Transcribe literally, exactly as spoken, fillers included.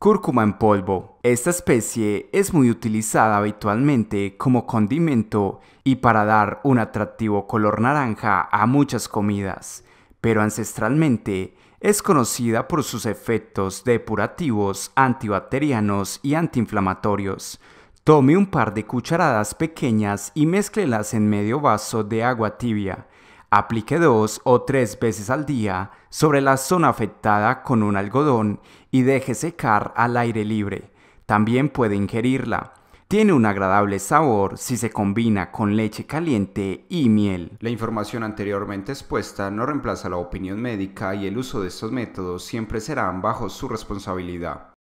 Cúrcuma en polvo. Esta especie es muy utilizada habitualmente como condimento y para dar un atractivo color naranja a muchas comidas, pero ancestralmente es conocida por sus efectos depurativos, antibacterianos y antiinflamatorios. Tome un par de cucharadas pequeñas y mézclelas en medio vaso de agua tibia. Aplique dos o tres veces al día sobre la zona afectada con un algodón y deje secar al aire libre. También puede ingerirla. Tiene un agradable sabor si se combina con leche caliente y miel. La información anteriormente expuesta no reemplaza la opinión médica y el uso de estos métodos siempre serán bajo su responsabilidad.